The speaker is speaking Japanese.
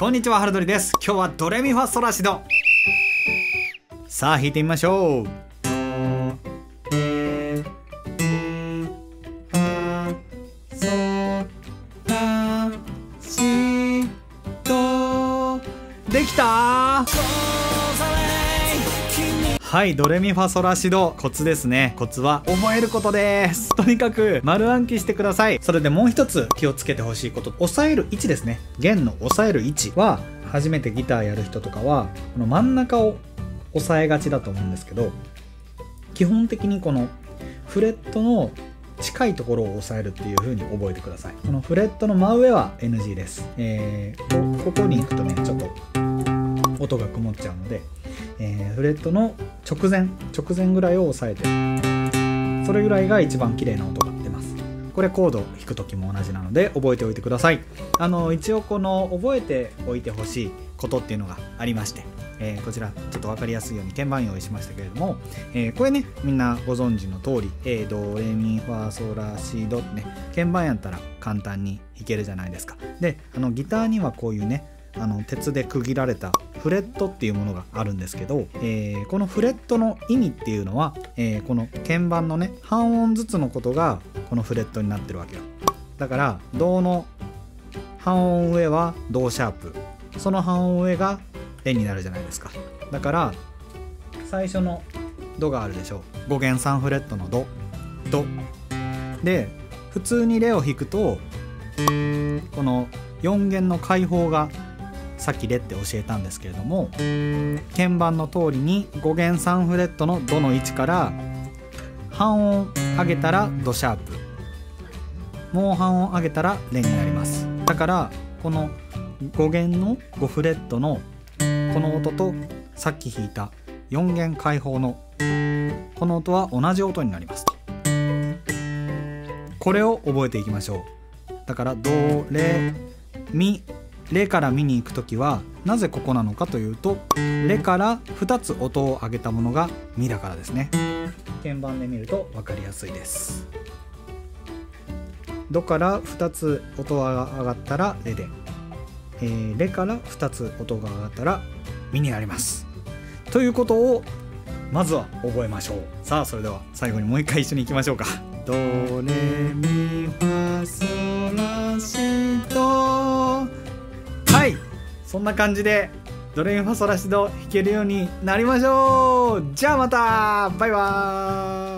こんにちは、ハルドリです。今日はドレミファソラシド、さあ弾いてみましょう。できたー。はい、ドレミファソラシド、コツですね。コツは覚えることです。とにかく丸暗記してください。それでもう一つ気をつけてほしいこと、押さえる位置ですね。弦の押さえる位置は、初めてギターやる人とかはこの真ん中を押さえがちだと思うんですけど、基本的にこのフレットの近いところを押さえるっていう風に覚えてください。このフレットの真上は NG です。ここに行くとね、ちょっと音が曇っちゃうので、フレットの直前ぐらいを押さえて、それぐらいが一番綺麗な音が出ます。これコード弾く時も同じなので覚えておいてください。一応この覚えておいてほしいことっていうのがありまして、こちらちょっと分かりやすいように鍵盤用意しましたけれども、これね、みんなご存知の通り、ドレミファソラシドってね、鍵盤やったら簡単に弾けるじゃないですか。で、ギターにはこういうね、鉄で区切られたフレットっていうものがあるんですけど、このフレットの意味っていうのは、この鍵盤のね、半音ずつのことがこのフレットになってるわけよ。だからドの半音上はドシャープ、その半音上がレになるじゃないですか。だから最初のドがあるでしょう。5弦3フレットのドドで、普通にレを弾くとこの4弦の開放が、さっきレって教えたんですけれども、鍵盤の通りに5弦3フレットのドの位置から半音上げたらドシャープ、もう半音上げたらレになります。だからこの5弦の5フレットのこの音と、さっき弾いた4弦開放のこの音は同じ音になります。これを覚えていきましょう。だからドレミ、レからミに行く時はなぜここなのかというと、レから2つ音を上げたものがミだからですね。鍵盤で見ると分かりやすいです。ドから2つ音が上がったらレで、レから2つ音が上がったらミになります。ということをまずは覚えましょう。さあ、それでは最後にもう一回一緒にいきましょうか。ドレミファソラシド。はい、そんな感じでドレミファソラシド弾けるようになりましょう。じゃあまた、バイバーイ。